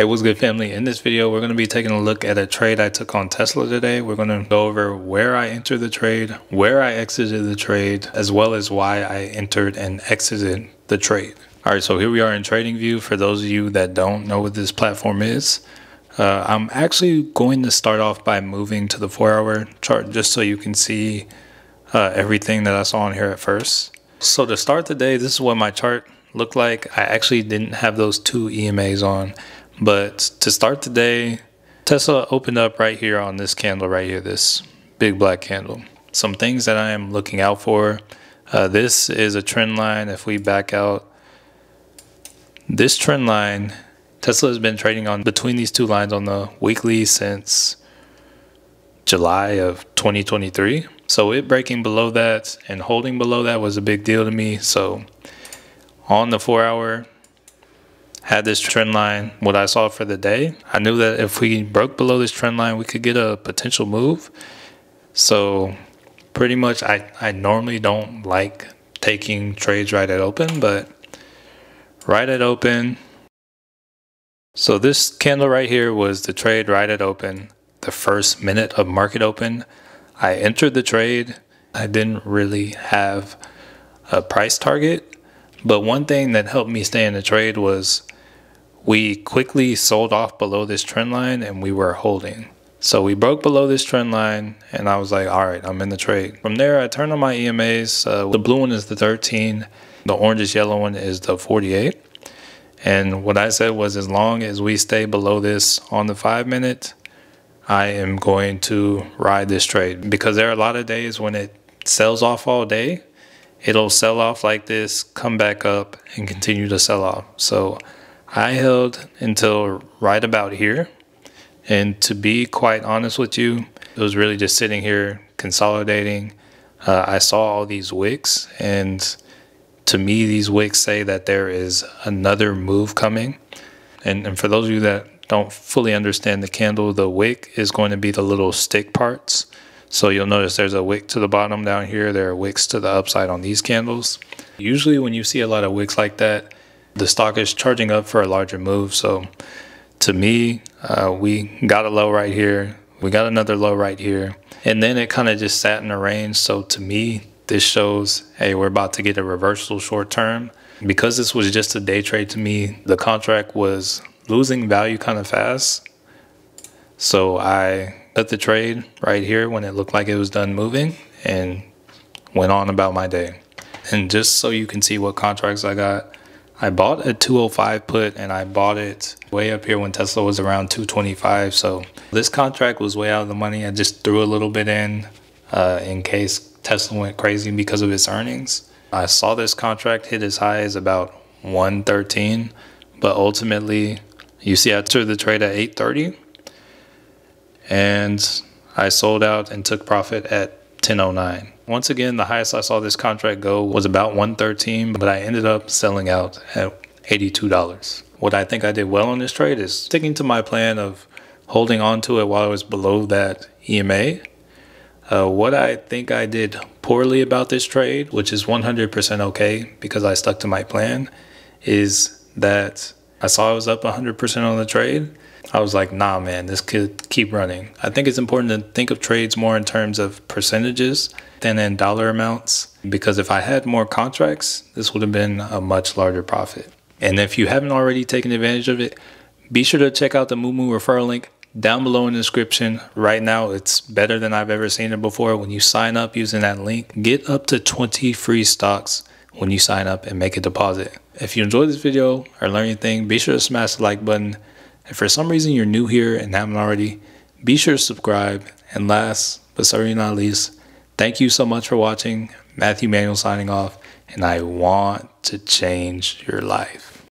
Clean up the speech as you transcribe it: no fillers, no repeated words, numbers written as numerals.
Hey, what's good, family? In this video, we're going to be taking a look at a trade I took on Tesla today. We're going to go over where I entered the trade, where I exited the trade, as well as why I entered and exited the trade. All right, so here we are in Trading View. For those of you that don't know what this platform is, I'm actually going to start off by moving to the 4-hour chart just so you can see everything that I saw on here at first. So to start the day, this is what my chart looked like. I actually didn't have those two EMAs on. But to start the day, Tesla opened up right here on this candle right here, this big black candle. Some things that I am looking out for. This is a trend line. If we back out this trend line, Tesla has been trading on between these two lines on the weekly since July of 2023. So it breaking below that and holding below that was a big deal to me. So on the 4-hour, had this trend line, what I saw for the day. I knew that if we broke below this trend line, we could get a potential move. So pretty much I normally don't like taking trades right at open, but right at open. So this candle right here was the trade right at open, the first minute of market open. I entered the trade. I didn't really have a price target, but one thing that helped me stay in the trade was we quickly sold off below this trend line and we were holding. So we broke below this trend line and I was like, all right, I'm in the trade. From there, I turned on my EMAs. The blue one is the 13. The orangish yellow one is the 48. And what I said was, as long as we stay below this on the 5-minute, I am going to ride this trade, because there are a lot of days when it sells off all day. It'll sell off like this, come back up, and continue to sell off. So I held until right about here. And to be quite honest with you, it was really just sitting here consolidating. I saw all these wicks, and to me, these wicks say that there is another move coming. And for those of you that don't fully understand the candle, the wick is going to be the little stick parts. So you'll notice there's a wick to the bottom down here. There are wicks to the upside on these candles. Usually when you see a lot of wicks like that, the stock is charging up for a larger move. So to me, we got a low right here. We got another low right here. And then it kind of just sat in a range. So to me, this shows, hey, we're about to get a reversal short term. Because this was just a day trade to me, the contract was losing value kind of fast. So I cut the trade right here when it looked like it was done moving and went on about my day. And just so you can see what contracts I got, I bought a 205 put and I bought it way up here when Tesla was around 225. So this contract was way out of the money. I just threw a little bit in case Tesla went crazy because of its earnings. I saw this contract hit as high as about 113, but ultimately you see I entered the trade at 830. And I sold out and took profit at 1009. Once again, the highest I saw this contract go was about 113, but I ended up selling out at $82. What I think I did well on this trade is sticking to my plan of holding on to it while it was below that EMA. What I think I did poorly about this trade, which is 100% okay because I stuck to my plan, is that I saw I was up 100% on the trade. I was like, nah, man, this could keep running. I think it's important to think of trades more in terms of percentages than in dollar amounts, because if I had more contracts, this would have been a much larger profit. And if you haven't already taken advantage of it, be sure to check out the Moomoo referral link down below in the description. Right now, it's better than I've ever seen it before. When you sign up using that link, get up to 20 free stocks when you sign up and make a deposit. If you enjoyed this video or learned anything, be sure to smash the like button. If for some reason you're new here and haven't already, be sure to subscribe. And last, but certainly not least, thank you so much for watching. Matthew Manuel signing off, and I want to change your life.